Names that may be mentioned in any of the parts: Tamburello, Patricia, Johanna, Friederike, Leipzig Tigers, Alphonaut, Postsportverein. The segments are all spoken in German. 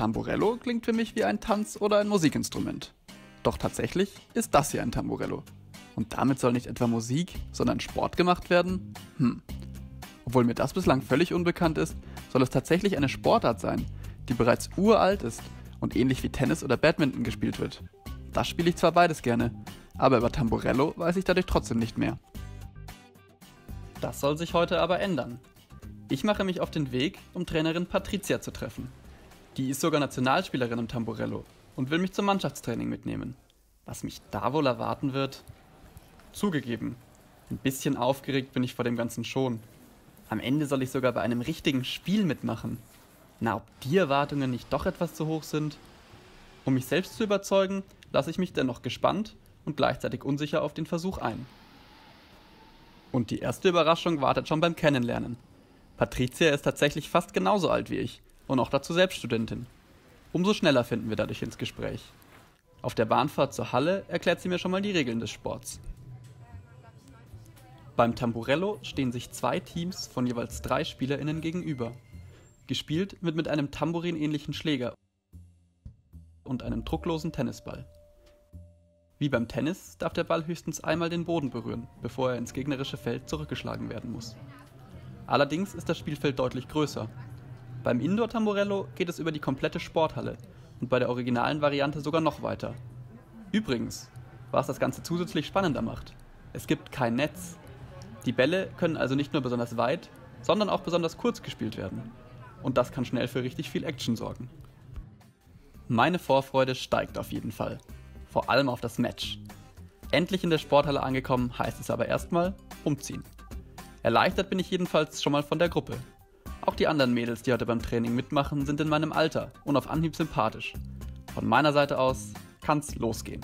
Tamburello klingt für mich wie ein Tanz- oder ein Musikinstrument. Doch tatsächlich ist das hier ein Tamburello. Und damit soll nicht etwa Musik, sondern Sport gemacht werden? Obwohl mir das bislang völlig unbekannt ist, soll es tatsächlich eine Sportart sein, die bereits uralt ist und ähnlich wie Tennis oder Badminton gespielt wird. Das spiele ich zwar beides gerne, aber über Tamburello weiß ich dadurch trotzdem nicht mehr. Das soll sich heute aber ändern. Ich mache mich auf den Weg, um Trainerin Patricia zu treffen. Die ist sogar Nationalspielerin im Tamburello und will mich zum Mannschaftstraining mitnehmen. Was mich da wohl erwarten wird? Zugegeben, ein bisschen aufgeregt bin ich vor dem Ganzen schon. Am Ende soll ich sogar bei einem richtigen Spiel mitmachen. Na, ob die Erwartungen nicht doch etwas zu hoch sind? Um mich selbst zu überzeugen, lasse ich mich dennoch gespannt und gleichzeitig unsicher auf den Versuch ein. Und die erste Überraschung wartet schon beim Kennenlernen. Patricia ist tatsächlich fast genauso alt wie ich und auch dazu selbst Studentin. Umso schneller finden wir dadurch ins Gespräch. Auf der Bahnfahrt zur Halle erklärt sie mir schon mal die Regeln des Sports. Beim Tamburello stehen sich zwei Teams von jeweils 3 SpielerInnen gegenüber. Gespielt wird mit einem Tambourin-ähnlichen Schläger und einem drucklosen Tennisball. Wie beim Tennis darf der Ball höchstens einmal den Boden berühren, bevor er ins gegnerische Feld zurückgeschlagen werden muss. Allerdings ist das Spielfeld deutlich größer. Beim Indoor-Tamburello geht es über die komplette Sporthalle und bei der originalen Variante sogar noch weiter. Übrigens, was das Ganze zusätzlich spannender macht: Es gibt kein Netz. Die Bälle können also nicht nur besonders weit, sondern auch besonders kurz gespielt werden. Und das kann schnell für richtig viel Action sorgen. Meine Vorfreude steigt auf jeden Fall. Vor allem auf das Match. Endlich in der Sporthalle angekommen, heißt es aber erstmal umziehen. Erleichtert bin ich jedenfalls schon mal von der Gruppe. Auch die anderen Mädels, die heute beim Training mitmachen, sind in meinem Alter und auf Anhieb sympathisch. Von meiner Seite aus kann's losgehen.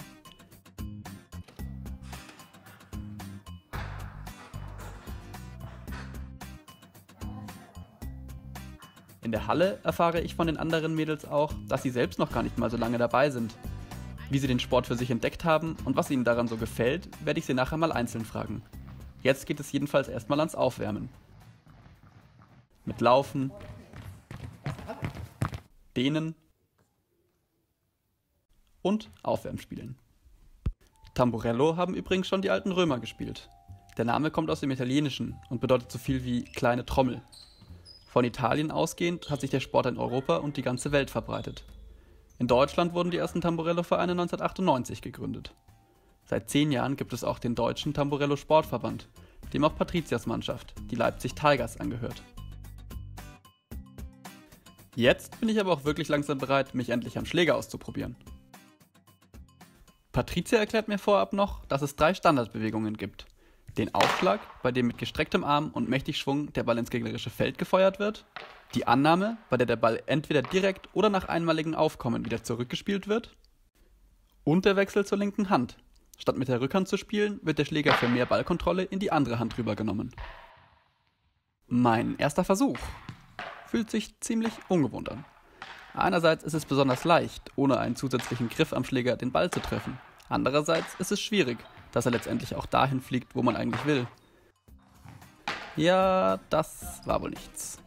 In der Halle erfahre ich von den anderen Mädels auch, dass sie selbst noch gar nicht mal so lange dabei sind. Wie sie den Sport für sich entdeckt haben und was ihnen daran so gefällt, werde ich sie nachher mal einzeln fragen. Jetzt geht es jedenfalls erstmal ans Aufwärmen. Mit Laufen, Dehnen und Aufwärmspielen. Tamburello haben übrigens schon die alten Römer gespielt. Der Name kommt aus dem Italienischen und bedeutet so viel wie kleine Trommel. Von Italien ausgehend hat sich der Sport in Europa und die ganze Welt verbreitet. In Deutschland wurden die ersten Tamburello-Vereine 1998 gegründet. Seit 10 Jahren gibt es auch den Deutschen Tamburello-Sportverband, dem auch Patricias Mannschaft, die Leipzig Tigers, angehört. Jetzt bin ich aber auch wirklich langsam bereit, mich endlich am Schläger auszuprobieren. Patricia erklärt mir vorab noch, dass es 3 Standardbewegungen gibt. Den Aufschlag, bei dem mit gestrecktem Arm und mächtig Schwung der Ball ins gegnerische Feld gefeuert wird. Die Annahme, bei der der Ball entweder direkt oder nach einmaligem Aufkommen wieder zurückgespielt wird. Und der Wechsel zur linken Hand. Statt mit der Rückhand zu spielen, wird der Schläger für mehr Ballkontrolle in die andere Hand rübergenommen. Mein erster Versuch. Fühlt sich ziemlich ungewohnt an. Einerseits ist es besonders leicht, ohne einen zusätzlichen Griff am Schläger den Ball zu treffen. Andererseits ist es schwierig, dass er letztendlich auch dahin fliegt, wo man eigentlich will. Ja, das war wohl nichts.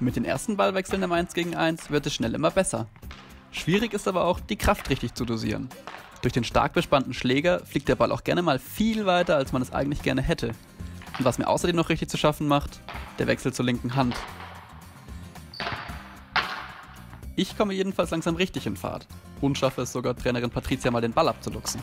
Mit den ersten Ballwechseln im 1-gegen-1 wird es schnell immer besser. Schwierig ist aber auch, die Kraft richtig zu dosieren. Durch den stark bespannten Schläger fliegt der Ball auch gerne mal viel weiter, als man es eigentlich gerne hätte. Und was mir außerdem noch richtig zu schaffen macht, der Wechsel zur linken Hand. Ich komme jedenfalls langsam richtig in Fahrt und schaffe es sogar, Trainerin Patricia mal den Ball abzuluchsen.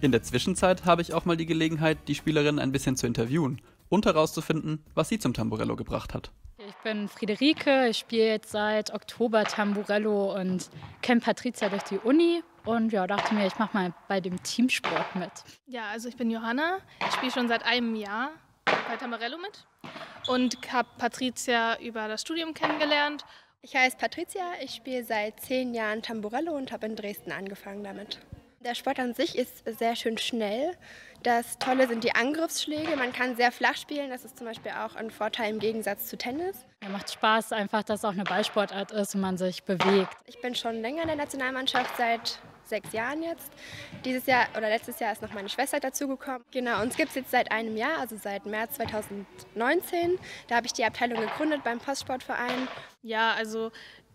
In der Zwischenzeit habe ich auch mal die Gelegenheit, die Spielerin ein bisschen zu interviewen und herauszufinden, was sie zum Tamburello gebracht hat. Ich bin Friederike, ich spiele jetzt seit Oktober Tamburello und kenne Patricia durch die Uni und ja, dachte mir, ich mache mal bei dem Teamsport mit. Ja, also ich bin Johanna, ich spiele schon seit einem Jahr bei Tamburello mit. Und habe Patricia über das Studium kennengelernt. Ich heiße Patricia, ich spiele seit 10 Jahren Tamburello und habe in Dresden angefangen damit. Der Sport an sich ist sehr schön schnell. Das Tolle sind die Angriffsschläge, man kann sehr flach spielen, das ist zum Beispiel auch ein Vorteil im Gegensatz zu Tennis. Ja, macht Spaß einfach, dass es auch eine Ballsportart ist und man sich bewegt. Ich bin schon länger in der Nationalmannschaft, seit 6 Jahren jetzt. Dieses Jahr oder letztes Jahr ist noch meine Schwester dazugekommen. Genau, uns gibt es jetzt seit einem Jahr, also seit März 2019. Da habe ich die Abteilung gegründet beim Postsportverein. Ja, also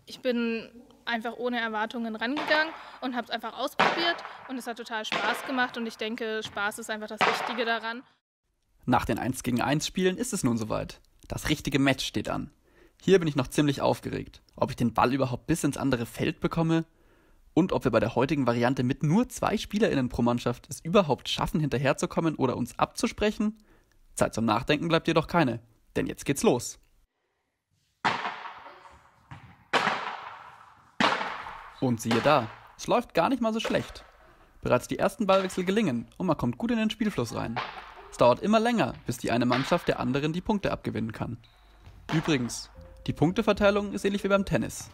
ich bin einfach ohne Erwartungen rangegangen und habe es einfach ausprobiert und es hat total Spaß gemacht und ich denke, Spaß ist einfach das Wichtige daran. Nach den 1-gegen-1 Spielen ist es nun soweit. Das richtige Match steht an. Hier bin ich noch ziemlich aufgeregt, ob ich den Ball überhaupt bis ins andere Feld bekomme und ob wir bei der heutigen Variante mit nur 2 SpielerInnen pro Mannschaft es überhaupt schaffen, hinterherzukommen oder uns abzusprechen. Zeit zum Nachdenken bleibt jedoch keine, denn jetzt geht's los. Und siehe da, es läuft gar nicht mal so schlecht. Bereits die ersten Ballwechsel gelingen und man kommt gut in den Spielfluss rein. Es dauert immer länger, bis die eine Mannschaft der anderen die Punkte abgewinnen kann. Übrigens, die Punkteverteilung ist ähnlich wie beim Tennis.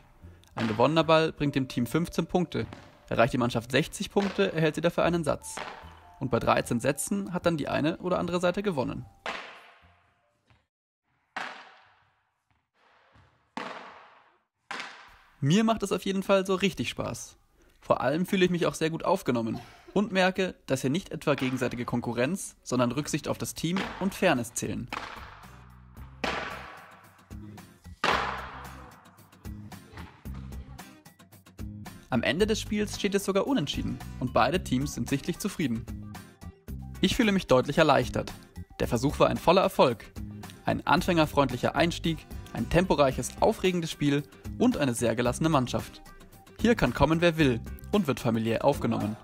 Ein gewonnener Ball bringt dem Team 15 Punkte, erreicht die Mannschaft 60 Punkte, erhält sie dafür einen Satz. Und bei 13 Sätzen hat dann die eine oder andere Seite gewonnen. Mir macht es auf jeden Fall so richtig Spaß. Vor allem fühle ich mich auch sehr gut aufgenommen und merke, dass hier nicht etwa gegenseitige Konkurrenz, sondern Rücksicht auf das Team und Fairness zählen. Am Ende des Spiels steht es sogar unentschieden und beide Teams sind sichtlich zufrieden. Ich fühle mich deutlich erleichtert. Der Versuch war ein voller Erfolg. Ein anfängerfreundlicher Einstieg, ein temporeiches, aufregendes Spiel und eine sehr gelassene Mannschaft. Hier kann kommen, wer will und wird familiär aufgenommen.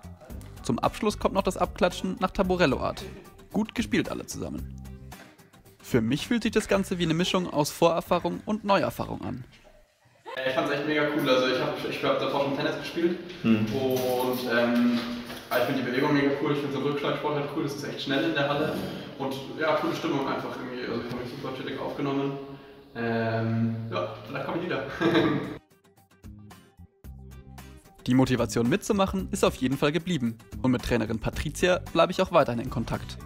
Zum Abschluss kommt noch das Abklatschen nach Tamburello-Art. Gut gespielt alle zusammen. Für mich fühlt sich das Ganze wie eine Mischung aus Vorerfahrung und Neuerfahrung an. Ich fand es echt mega cool. Also ich hab davor schon Tennis gespielt und ich finde die Bewegung mega cool. Ich finde so Rückschlagsport halt cool. Das ist echt schnell in der Halle und ja, coole Stimmung einfach irgendwie. Also ich habe mich super chillig aufgenommen. Ja, vielleicht komme ich wieder. Die Motivation mitzumachen ist auf jeden Fall geblieben und mit Trainerin Patricia bleibe ich auch weiterhin in Kontakt.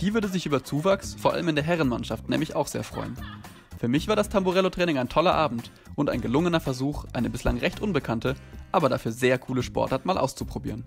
Die würde sich über Zuwachs, vor allem in der Herrenmannschaft, nämlich auch sehr freuen. Für mich war das Tamburello-Training ein toller Abend und ein gelungener Versuch, eine bislang recht unbekannte, aber dafür sehr coole Sportart mal auszuprobieren.